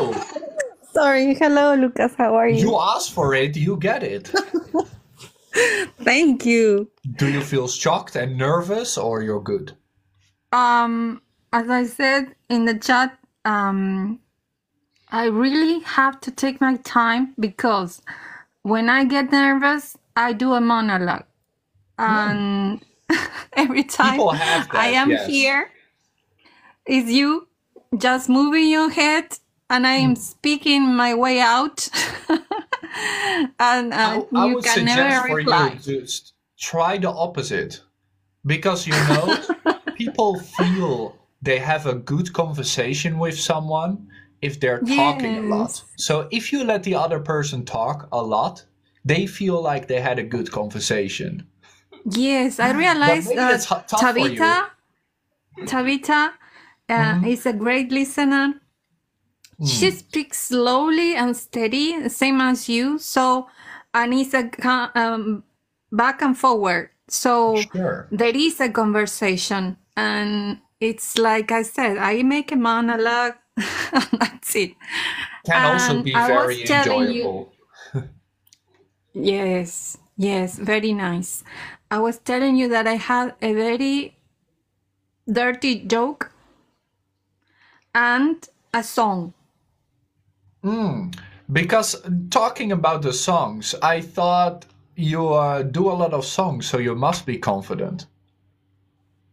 Hello. Sorry. Hello, Lucas. How are you? You asked for it. You get it. Thank you. Do you feel shocked and nervous, or you're good? As I said in the chat, I really have to take my time because when I get nervous, I do a monologue. And every time people have that, I am here, is you just moving your head and I am speaking my way out. And you can never reply. You just try the opposite, because you know people feel they have a good conversation with someone if they're talking a lot. So if you let the other person talk a lot, they feel like they had a good conversation. Yes, I realized that Tabitha is a great listener. She speaks slowly and steady, same as you. So, and it's a back and forward. So there is a conversation, and it's like I said, I make a monologue. That's it. Can also be very enjoyable. Yes, yes, very nice. I was telling you that I had a very dirty joke and a song. Because talking about the songs, I thought you do a lot of songs, so you must be confident.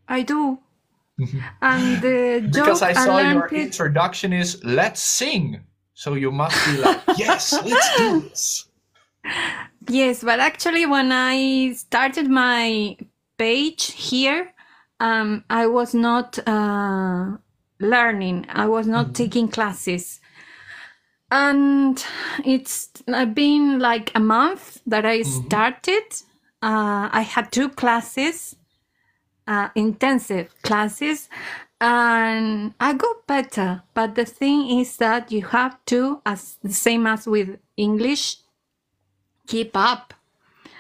I do. And the joke, because I saw your introduction is "let's sing," so you must be like, yes, let's do this. Yes, but actually when I started my page here, I was not learning. I was not taking classes. And it's been like a month that I started. I had 2 classes, intensive classes, and I got better. But the thing is that you have to, as the same as with English, keep up.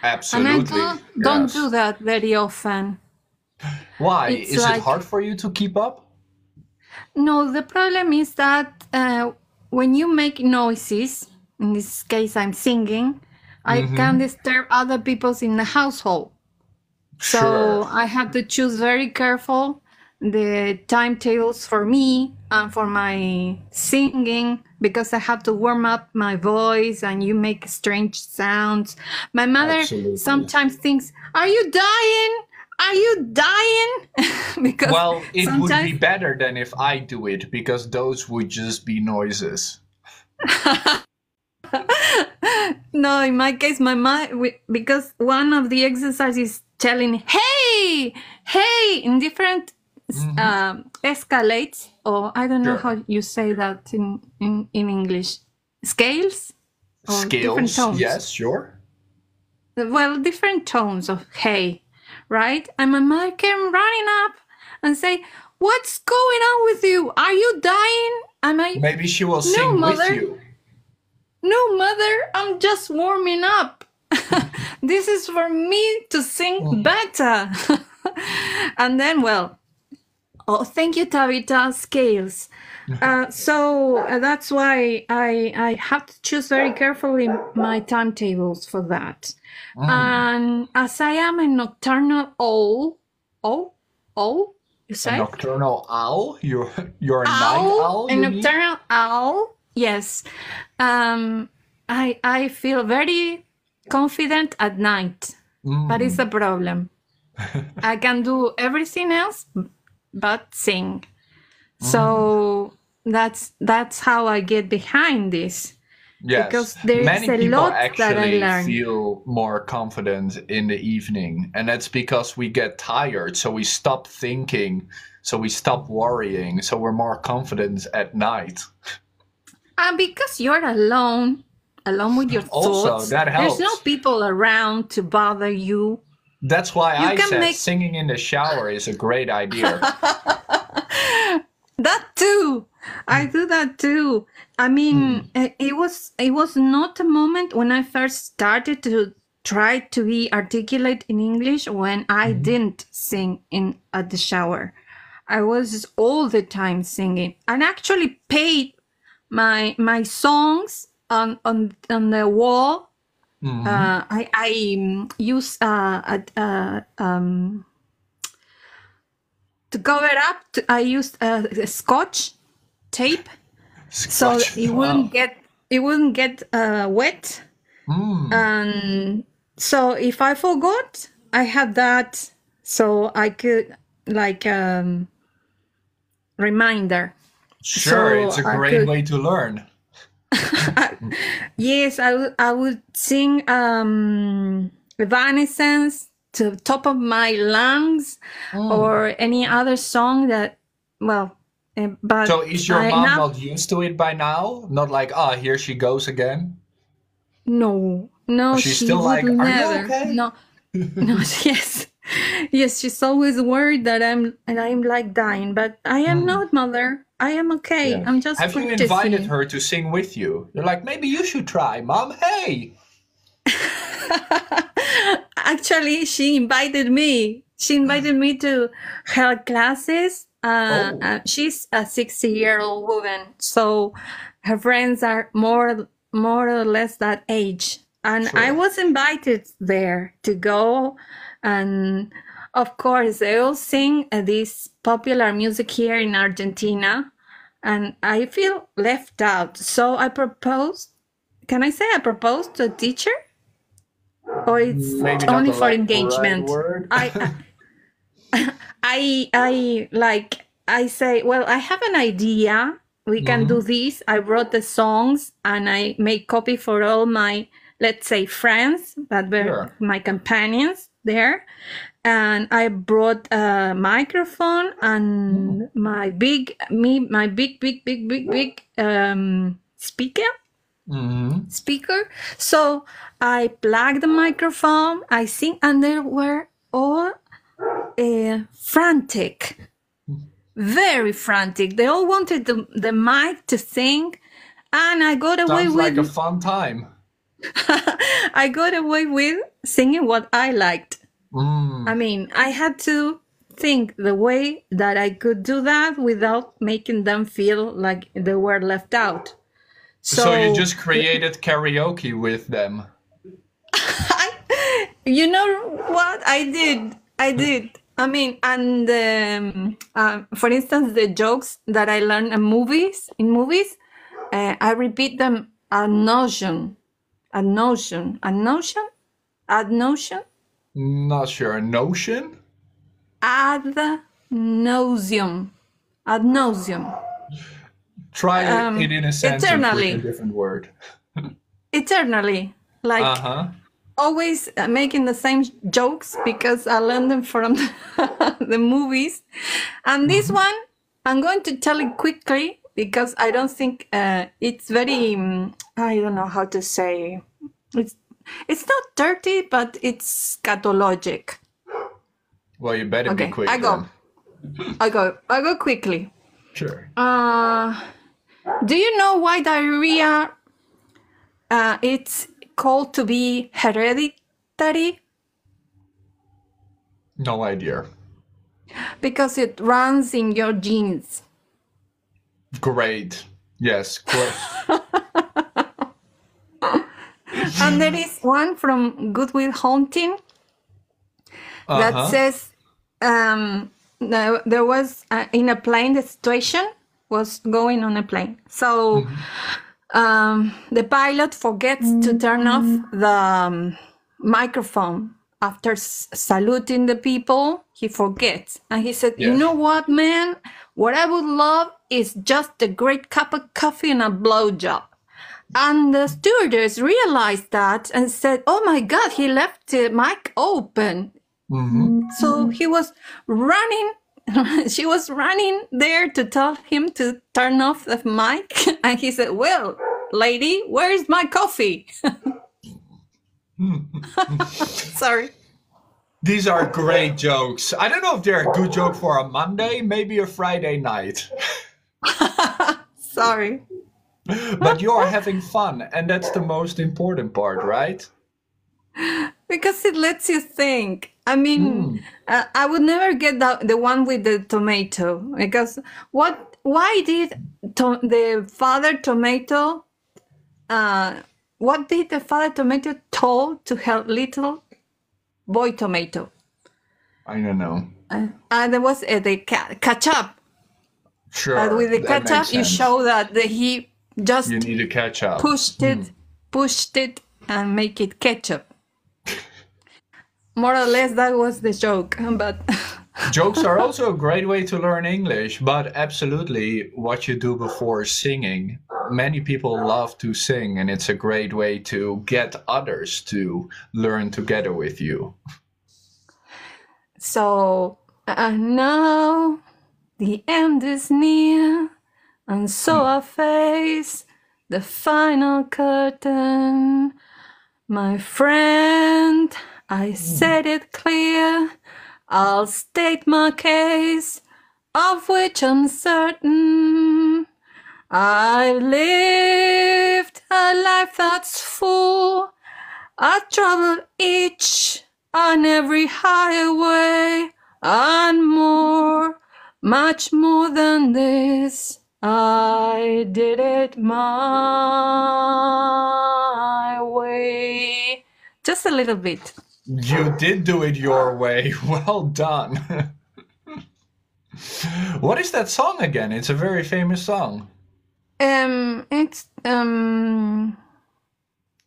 Absolutely. And I don't do that very often. Why? Is it hard for you to keep up? No, the problem is that when you make noises, in this case I'm singing, I can disturb other people in the household. Sure. So I have to choose very careful the timetables for me and for my singing, because I have to warm up my voice and you make strange sounds. My mother sometimes thinks, "Are you dying? Are you dying?" Because well, it would be better than if I do it, because those would just be noises. No, in my case, my mom, because one of the exercises is telling, "Hey, hey," in different escalates, or I don't know how you say that in English, scales? Or different tones. Yes, sure. Well, different tones of "hey." Right? And my mother came running up and say, "What's going on with you? Are you dying?" Am I? Maybe she will sing with you. "No, mother, I'm just warming up. This is for me to sing better." And then, well, oh, thank you, Tabitha, scales. So that's why I have to choose very carefully my timetables for that. And as I am a nocturnal owl, you say? A nocturnal owl? You're a night owl? A nocturnal owl, yes. I feel very confident at night, but it's a problem. I can do everything else but sing. So that's how I get behind this. Yes, because there is a lot that I learn. Feel more confident in the evening, and that's because we get tired, so we stop thinking, so we stop worrying, so we're more confident at night. And because you're alone with your thoughts, that helps. There's no people around to bother you. That's why I said singing in the shower is a great idea. That too. I do that too. I mean, it was not a moment when I first started to try to be articulate in English when I didn't sing at the shower. I was all the time singing, and actually paid my songs on the wall. Mm-hmm. I use to cover up. I used scotch tape, so it wouldn't get wet. Mm. And so if I forgot, I had that, so I could like reminder. Sure, so it's a great way to learn. Yes, I would sing Evanescence to the top of my lungs, or any other song that, well, but. So is your mom not used to it by now? Not like, ah, oh, here she goes again? No, no. Or she's still like, are you okay? No, no, yes. Yes, she's always worried that I'm like dying, but I am not, mother. I am okay. Yeah. I'm just. Have you invited her to sing with you? You're like, maybe you should try, Mom. Hey. Actually, she invited me. She invited me to her classes. She's a 60-year-old woman, so her friends are more or less that age. And sure. I was invited there to go. And of course, they all sing this popular music here in Argentina. And I feel left out. So I proposed. Can I say I proposed to a teacher? Or it's only for engagement? Right, I say, well, I have an idea. We can do this. I wrote the songs and I made copy for all my, let's say, friends that were my companions there, and I brought a microphone and my big speaker. Mm-hmm. So I plugged the microphone, I sing, and they were all frantic, very frantic. They all wanted the mic to sing, and I got away with a fun time. I got away with singing what I liked. I mean, I had to think the way that I could do that without making them feel like they were left out. So you just created karaoke with them. You know what? I did. I mean, and for instance, the jokes that I learned in movies, I repeat them ad nauseam. Ad nauseam. Try it in a sentence with a different word. Eternally. Like always making the same jokes because I learned them from the movies. And this one, I'm going to tell it quickly because I don't think it's very... I don't know how to say. It's not dirty, but it's scatologic. Well, you better be quick. I go quickly. Sure. Do you know why diarrhea? It's called to be hereditary. No idea. Because it runs in your genes. Great. Yes. Of course. And there is one from Goodwill Hunting that says there was in a plane, the situation was going on a plane. So the pilot forgets to turn off the microphone after saluting the people. He forgets. And he said, you know what, man? What I would love is just a great cup of coffee and a blowjob. And the stewardess realized that and said, oh my God, he left the mic open. So he was running, she was running there to tell him to turn off the mic. And he said, well, lady, where's my coffee? Sorry. These are great jokes. I don't know if they're a good joke for a Monday, maybe a Friday night. Sorry. But you're having fun, and that's the most important part, right? Because it lets you think. I mean, I would never get the one with the tomato, because what why did the father tomato told to her little boy tomato? I don't know. And there was the ketchup. Sure. But with the ketchup, you show that he just you need to catch up. Pushed it, and make it ketchup. More or less, that was the joke. But jokes are also a great way to learn English. But absolutely, what you do before singing, many people love to sing, and it's a great way to get others to learn together with you. So now the end is near, and so I face the final curtain. My friend, I said it clear, I'll state my case, of which I'm certain. I've lived a life that's full, I traveled each and every highway, and more. Much more than this, I did it my way. Just a little bit. You did do it your way. Well done. What is that song again? It's a very famous song. It's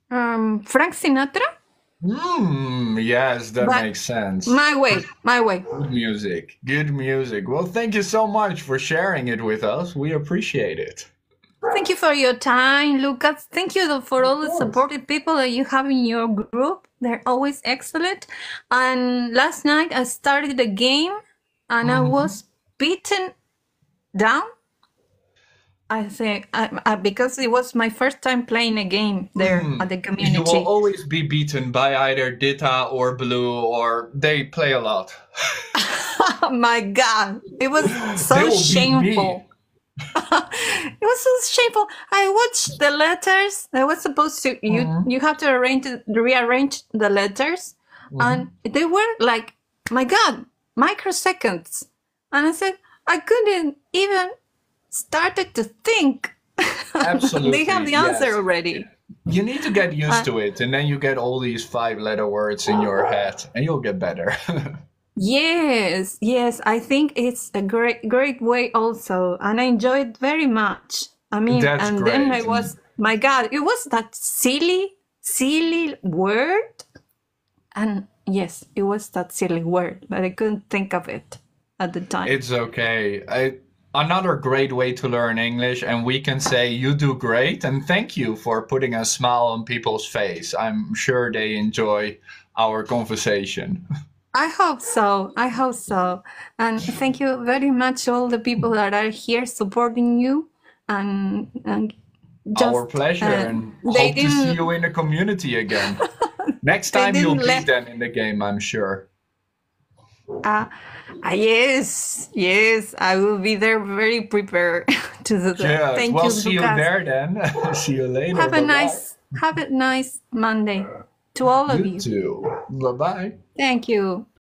Frank Sinatra. Yes, that makes sense. My way. Good music. Well, thank you so much for sharing it with us. We appreciate it. Thank you for your time, Lucas. Thank you for all the supportive people that you have in your group. They're always excellent. And last night I started the game and I was beaten down. I think because it was my first time playing a game there at the community. You will always be beaten by either Dita or Blue, or they play a lot. Oh my God, it was so shameful. It was so shameful. I watched the letters. I was supposed to you have to rearrange the letters, and they were like, my God, microseconds, and I said I couldn't even. Started to think. Absolutely. They have the answer already. You need to get used to it, and then you get all these 5-letter words in your head and you'll get better. Yes, I think it's a great way also, and I enjoy it very much. I mean, that's great. Then I was, my God, it was that silly word, and yes, it was that silly word, but I couldn't think of it at the time. It's okay. Another great way to learn English, and we can say you do great, and thank you for putting a smile on people's face. I'm sure they enjoy our conversation. I hope so. And thank you very much all the people that are here supporting you, and just, our pleasure, and hope to see you in the community again. Next time you'll beat them in the game, I'm sure. Yes, I will be there, very prepared to do that. Yes. Thank you, see Lucas. You there then. See you later. Have a nice Monday to all of you. You too. Bye-bye. Thank you.